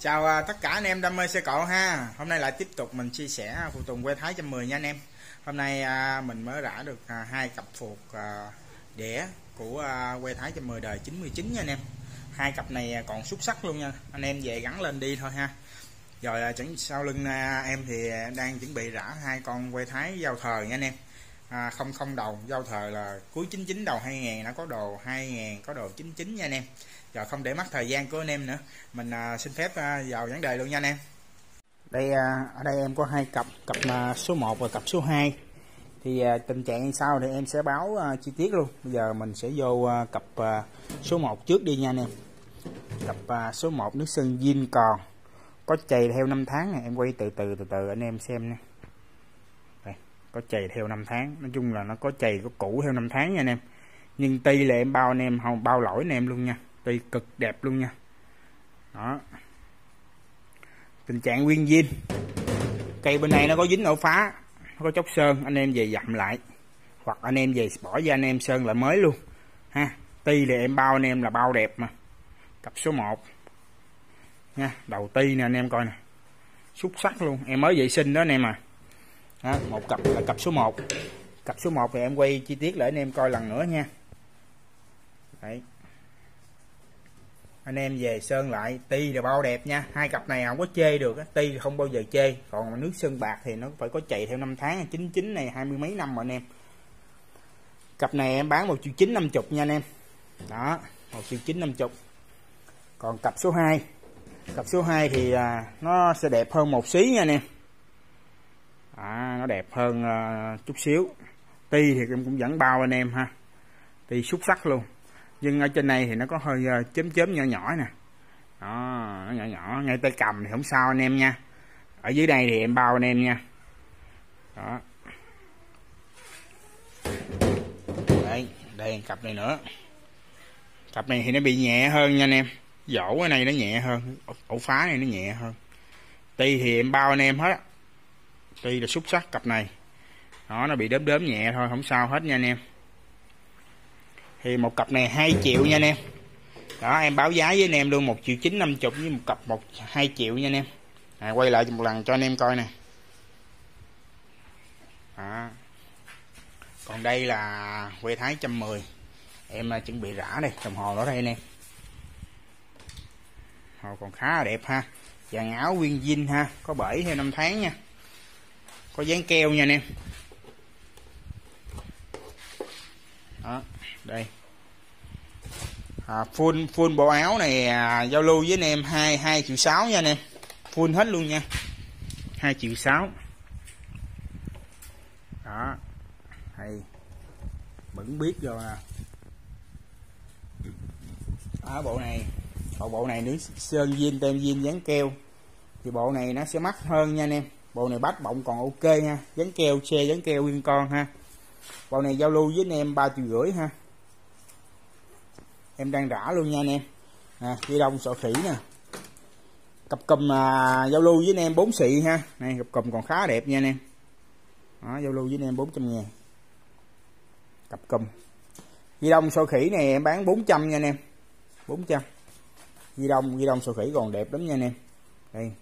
Chào tất cả anh em đam mê xe cộ ha. Hôm nay lại tiếp tục mình chia sẻ phụ tùng que Thái 110 nha anh em. Hôm nay mình mới rã được hai cặp phuộc đĩa của que Thái 110 đời 99 nha anh em. Hai cặp này còn xuất sắc luôn nha anh em, về gắn lên đi thôi ha. Rồi sau lưng em thì đang chuẩn bị rã hai con que Thái giao thời nha anh em. Không không đầu giao thời là cuối 99 đầu 2000, nó có đồ 2000 có đồ 99 nha anh em. Rồi không để mất thời gian của anh em nữa, mình xin phép vào vấn đề luôn nha anh em. Đây ở đây em có hai cặp, cặp số 1 và cặp số 2. Thì tình trạng như sau thì em sẽ báo chi tiết luôn. Bây giờ mình sẽ vô cặp số 1 trước đi nha anh em. Cặp số 1 nước sơn zin còn có chày theo 5 tháng này, em quay từ từ anh em xem nha. Có chày theo 5 tháng, nói chung là nó có chày có cũ theo 5 tháng nha anh em. Nhưng ti là em bao anh em, không bao lỗi anh em luôn nha, ti cực đẹp luôn nha. Đó, tình trạng nguyên zin, cây bên này nó có dính ổ phá, nó có chốc sơn, anh em về dặm lại hoặc anh em về bỏ ra anh em sơn lại mới luôn ha. Ti là em bao anh em là bao đẹp mà. Cặp số 1 nha, đầu ti nè anh em coi nè, xuất sắc luôn, em mới vệ sinh đó anh em à. Đó, một cặp là cặp số 1. Cặp số 1 thì em quay chi tiết lại anh em coi lần nữa nha. Đấy, anh em về sơn lại ti là bao đẹp nha. Hai cặp này không có chê được, ti không bao giờ chê. Còn nước sơn bạc thì nó phải có chạy theo 5 tháng, 99 này 20 mấy năm mà anh em. Cặp này em bán 1.950.000 nha anh em. Đó, 1.950.000. Còn cặp số 2. Cặp số 2 thì nó sẽ đẹp hơn một xí nha anh em. Nó đẹp hơn chút xíu. Ti thì em cũng vẫn bao anh em ha, ti xuất sắc luôn. Nhưng ở trên này thì nó có hơi chớm chớm nhỏ nhỏ nè. Đó, nó nhỏ nhỏ ngay tay cầm thì không sao anh em nha. Ở dưới đây thì em bao anh em nha. Đó. Đây, đây cặp này nữa. Cặp này thì nó bị nhẹ hơn nha anh em. Dỗ cái này nó nhẹ hơn, ổ phá này nó nhẹ hơn. Ti thì em bao anh em hết. Ti là xuất sắc cặp này. Đó, nó bị đốm đốm nhẹ thôi, không sao hết nha anh em. Thì một cặp này 2.000.000 nha anh em. Đó, em báo giá với anh em luôn 1.950.000 với một cặp 2.000.000 nha anh em. Quay lại một lần cho anh em coi nè. Đó. Còn đây là que Thái 110. Em chuẩn bị rã đây, đồng hồ đó đây anh em. Hồ còn khá là đẹp ha. Dàn áo nguyên zin ha, có bể theo 5 tháng nha. Có dán keo nha anh em. Đó, đây full bộ áo này giao lưu với anh em 2,6 triệu nha anh em, full hết luôn nha, 2,6 triệu. Đó, hay vẫn biết rồi à. Đó, bộ này nữa sơn zin tem zin dán keo thì bộ này nó sẽ mắc hơn nha anh em. Bộ này bát bọng còn ok nha, dán keo xe dán keo nguyên con ha. Bộ này giao lưu với anh em 3,5 triệu ha. Em đang rã luôn nha anh em. Ghi đông sọ khỉ nè. Cặp cùm giao lưu với anh em 4 xị ha. Này cặp cùm còn khá đẹp nha anh em. Đó, giao lưu với anh em 400.000. Cặp cùm. Ghi đông sọ khỉ này em bán 400 nha anh em. 400. Ghi đông sọ khỉ còn đẹp lắm nha anh em. Đây,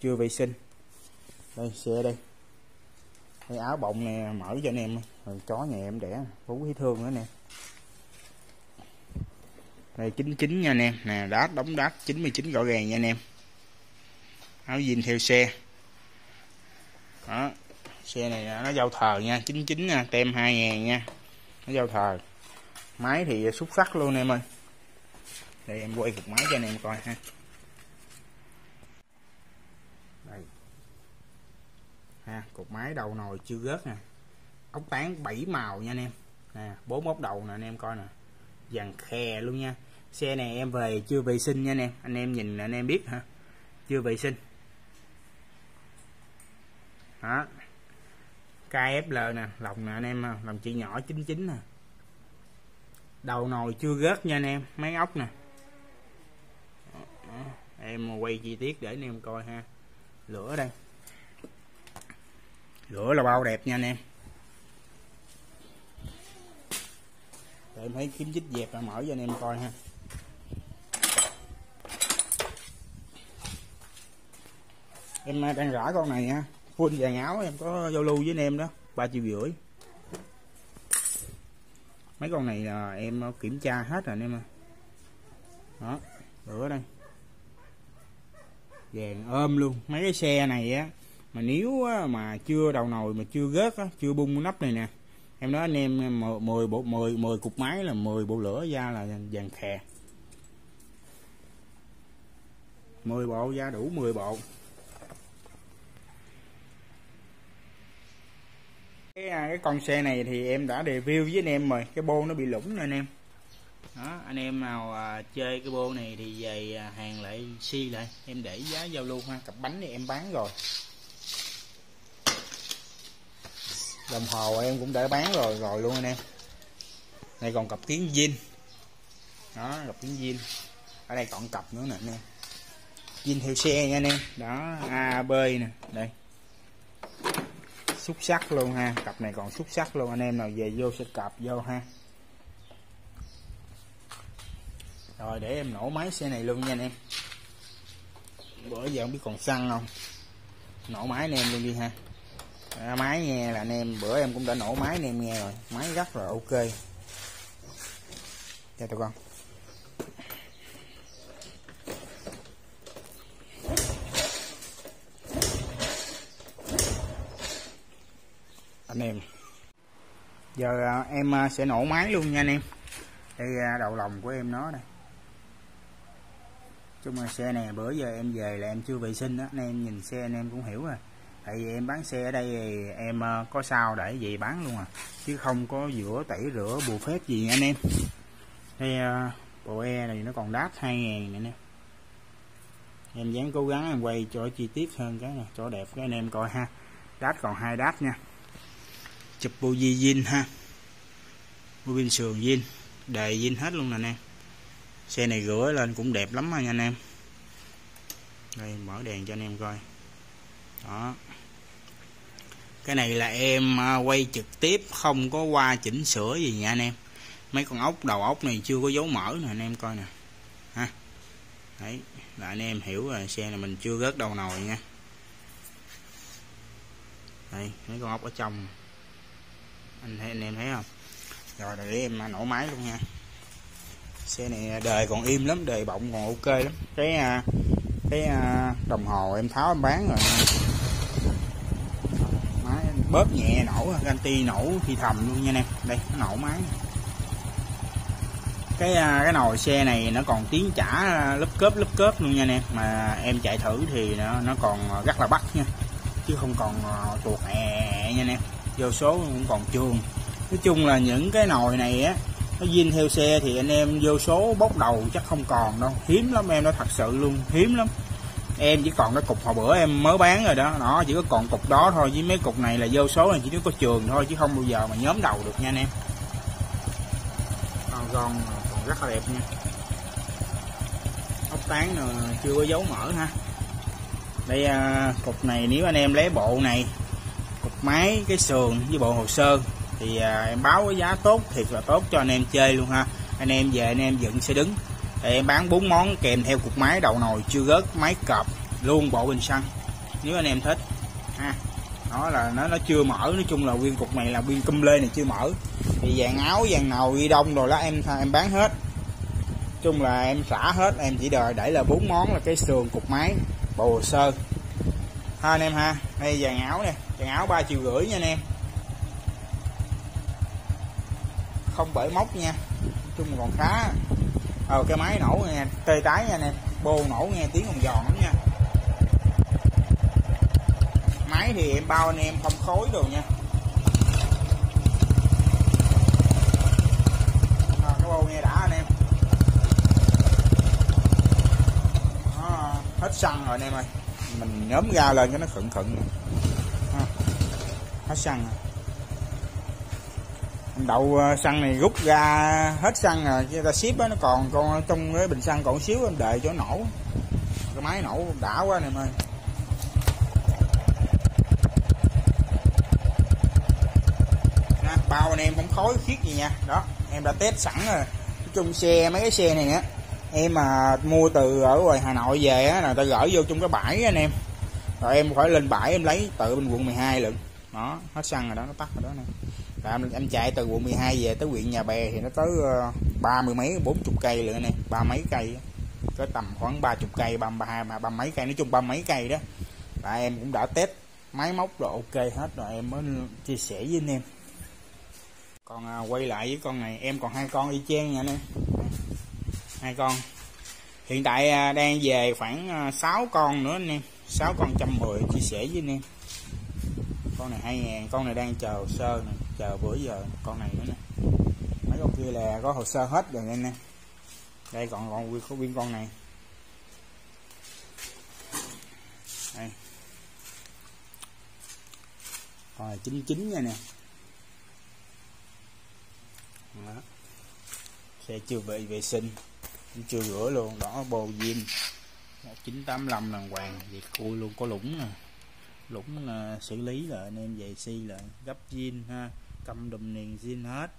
chưa vệ sinh. Đây xe đây. Cái áo bọng này mở cho anh em. Chó nhà em đẻ phú thấy thương nữa nè. Đây 99 nha anh em nè, đát đóng đát 99 rõ ràng nha anh em. Áo zin theo xe. Đó, xe này nó giao thờ nha, 99 nha, tem 2000 nha. Nó giao thờ. Máy thì xuất sắc luôn em ơi. Đây em quay cục máy cho anh em coi ha. Đây. Ha, cục máy đầu nồi chưa gớt nè. Ốc tán 7 màu nha anh em. Nè, 4 ốc đầu nè anh em coi nè. Dàn khè luôn nha. Xe này em về chưa vệ sinh nha anh em. Anh em nhìn anh em biết hả? Chưa vệ sinh. Đó. KFL nè, lòng nè anh em, lòng chị nhỏ 99 nè. Đầu nồi chưa gớt nha anh em, máy ốc nè. Đó. Em quay chi tiết để anh em coi ha. Lửa đây. Lửa là bao đẹp nha anh em. Em thấy kiếm chích dẹp là mở cho anh em coi ha. Em đang rã con này nha, full vàng áo, em có giao lưu với anh em đó, 3,5 triệu. Mấy con này là em kiểm tra hết rồi anh em ơi. Đó, bữa đây vàng ôm luôn. Mấy cái xe này á, mà nếu mà chưa đầu nồi, mà chưa gớt á, chưa bung nắp này nè, em nói anh em 10 cục máy là 10 bộ lửa da là vàng khè, 10 bộ da đủ 10 bộ. Cái con xe này thì em đã review với anh em rồi, cái bô nó bị lủng nè anh em. Đó, anh em nào chơi cái bô này thì về hàng lại si lại, em để giá giao lưu ha. Cặp bánh thì em bán rồi, đồng hồ em cũng đã bán rồi luôn anh em. Này còn cặp kiến zin đó, cặp kiến zin ở đây còn cặp nữa nè anh em, zin theo xe nha anh em. Đó, A B nè, đây xúc sắc luôn ha, cặp này còn xúc sắc luôn, anh em nào về vô sẽ cặp vô ha. Rồi để em nổ máy xe này luôn nha anh em, bữa giờ không biết còn xăng không, nổ máy anh em luôn đi ha. Máy nghe là anh em, bữa em cũng đã nổ máy anh em nghe rồi, máy rất là ok. Chào tụi con. Anh em giờ em sẽ nổ máy luôn nha anh em. Đây đầu lòng của em nó đây. Chung là xe này bữa giờ em về là em chưa vệ sinh đó, anh em nhìn xe anh em cũng hiểu rồi. Tại vì em bán xe ở đây thì em có sao để vậy bán luôn à, chứ không có giữa tẩy rửa bùa phép gì anh em. Đây bộ e này nó còn đáp 2.000 nữa nè. Em dáng cố gắng em quay cho chi tiết hơn cái này, cho đẹp cái anh em coi ha. Đáp còn 2 đáp nha. Chụp bô di zin ha, bô pin sườn zin, đề zin hết luôn nè anh em. Xe này rửa lên cũng đẹp lắm ha nha anh em. Đây mở đèn cho anh em coi. Đó, cái này là em quay trực tiếp không có qua chỉnh sửa gì nha anh em. Mấy con ốc đầu ốc này chưa có dấu mỡ nè anh em coi nè ha. Đấy là anh em hiểu rồi, xe này mình chưa gớt đầu nồi nha. Đây mấy con ốc ở trong, anh thấy, anh em thấy không. Rồi để em nổ máy luôn nha. Xe này đời còn im lắm, đời bọng còn ok lắm. Cái đồng hồ em tháo em bán rồi. Máy bóp nhẹ nổ, ganti nổ thì thầm luôn nha anh em. Đây nó nổ máy. Cái nồi xe này nó còn tiếng chả lớp cớp luôn nha anh em. Mà em chạy thử thì nó còn rất là bắt nha, chứ không còn tuột hè nha anh em. Vô số cũng còn trường. Nói chung là những cái nồi này á, nó zin theo xe thì anh em vô số bốc đầu chắc không còn đâu, hiếm lắm em, nó thật sự luôn hiếm lắm. Em chỉ còn cái cục hồi bữa em mới bán rồi đó, nó chỉ có còn cục đó thôi, với mấy cục này là vô số là chỉ có trường thôi, chứ không bao giờ mà nhóm đầu được nha anh em. Còn rất là đẹp nha, ốc tán chưa có dấu mỡ ha. Đây cục này nếu anh em lấy bộ này, cục máy, cái sườn với bộ hồ sơ thì em báo cái giá tốt, thiệt là tốt cho anh em chơi luôn ha. Anh em về anh em dựng xe đứng. Thì em bán 4 món kèm theo cục máy, đầu nồi chưa gớt, máy cọp luôn, bộ bình xăng nếu anh em thích ha. Đó là nó chưa mở, nói chung là nguyên cục này là nguyên cùm lê này chưa mở. Thì vàng áo, vàng nồi, ghi đông rồi đó em bán hết. Nói chung là em xả hết, em chỉ đợi để là 4 món là cái sườn, cục máy, bộ hồ sơ ha anh em ha. Đây vàng áo nè, vàng áo 3,5 triệu nha anh em, không bởi móc nha. Nói chung là còn khá. Cái máy nổ nghe tê tái nha anh em, bô nổ nghe tiếng còn giòn lắm nha. Máy thì em bao anh em không khối đồ nha. Cái bô nghe đã anh em. Đó, hết xăng rồi anh em ơi, mình nhóm ga lên cho nó khựng khựng. Hết xăng rồi, đậu xăng này rút ra hết xăng rồi, ra ship đó, nó còn trong cái bình xăng còn xíu, em đợi cho nổ. Cái máy nổ đã quá anh em ơi. Đó, bao anh em không khói khiết gì nha. Đó em đã test sẵn rồi. Nói chung xe, mấy cái xe này á em mà mua từ ở ngoài Hà Nội về á là ta gửi vô trong cái bãi anh em. Rồi em phải lên bãi em lấy từ bên quận 12 lận. Đó, hết xăng rồi đó, nó tắt rồi đó nè. Rồi em chạy từ quận 12 về tới huyện Nhà Bè thì nó tới 30 mấy 40 cây lận nè, 30 mấy cây. Có tầm khoảng 30 cây, 32 mà 30 mấy cây, nói chung 30 mấy cây đó. Và em cũng đã test máy móc rồi ok hết rồi em mới chia sẻ với anh em. Còn quay lại với con này, em còn hai con y chang nha anh em. Hai con. Hiện tại đang về khoảng 6 con nữa anh em, 6 con 110 chia sẻ với anh em. Con này 2000, con này đang chờ hồ sơ này, chờ bữa giờ con này nữa nè. Mấy con kia là có hồ sơ hết rồi anh em. Đây còn có viên con này. Đây. Con này 99 nha nè. Đó. Xe chưa bị vệ sinh, cũng chưa rửa luôn, đỏ bồ diêm. 1985 đàng hoàng, vậy cua luôn có lũng nè. Lũng là xử lý là anh em về si là gấp zin ha, cầm đùm niền zin hết.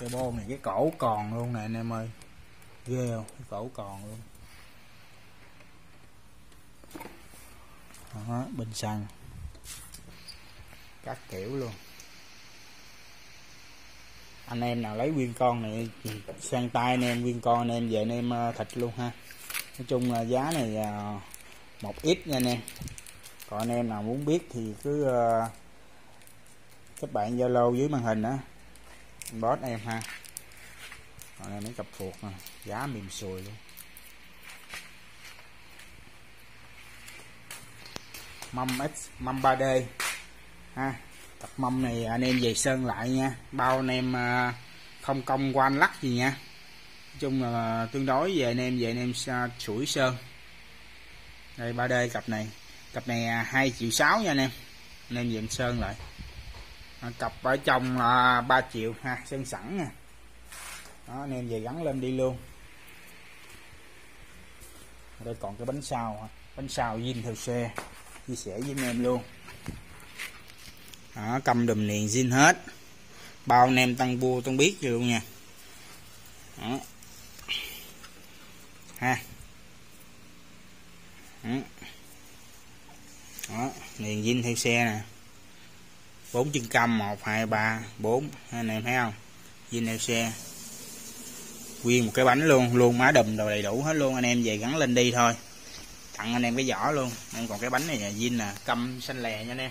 Cái bô này cái cổ còn luôn nè anh em ơi. Ghê không? Cái cổ còn luôn. Đó, bình xăng. Các kiểu luôn. Anh em nào lấy nguyên con này sang tay anh em nguyên con anh em về anh em thịt luôn ha. Nói chung là giá này 1x nha anh em. Còn anh em nào muốn biết thì cứ các bạn Zalo dưới màn hình á, inbox em ha. Còn em mấy cặp phuộc nè, giá mềm sùi luôn. Mâm X, mâm 3D ha. Tập mâm này anh em về sơn lại nha, bao anh em không công quanh lắc gì nha. Nói chung là tương đối về anh em sủi sơn. Đây 3D cặp này 2,6 triệu nha anh em. Anh em về em sơn lại. Cặp ở trong 3 triệu ha, sơn sẵn nè. Đó anh em về gắn lên đi luôn. Đây còn cái bánh sau, zin theo xe chia sẻ với anh em luôn. Đó, cầm đùm niền zin hết, bao anh em tăng bua tăng biết luôn nha. Đó. Ha. Đó, niền zin theo xe nè. 4 chân cam 1 2 3 4, anh em thấy không? Zin theo xe. Nguyên một cái bánh luôn, luôn má đùm đồ đầy đủ hết luôn, anh em về gắn lên đi thôi. Tặng anh em cái vỏ luôn. Em còn cái bánh này là zin nè, căm xanh lè nha anh em.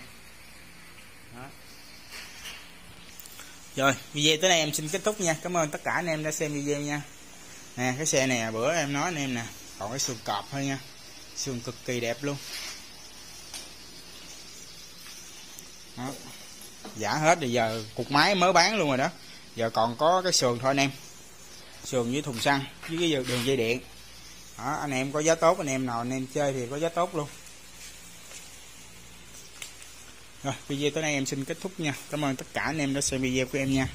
Đó. Rồi video tới đây em xin kết thúc nha. Cảm ơn tất cả anh em đã xem video nha. Nè cái xe này bữa em nói anh em nè, còn cái xương cọp thôi nha, xương cực kỳ đẹp luôn. Đó. Giả hết rồi, giờ cục máy mới bán luôn rồi đó. Giờ còn có cái sườn thôi anh em, sườn với thùng xăng với cái đường dây điện. Đó, anh em có giá tốt, anh em nào anh em chơi thì có giá tốt luôn. Rồi video tới đây em xin kết thúc nha. Cảm ơn tất cả anh em đã xem video của em nha.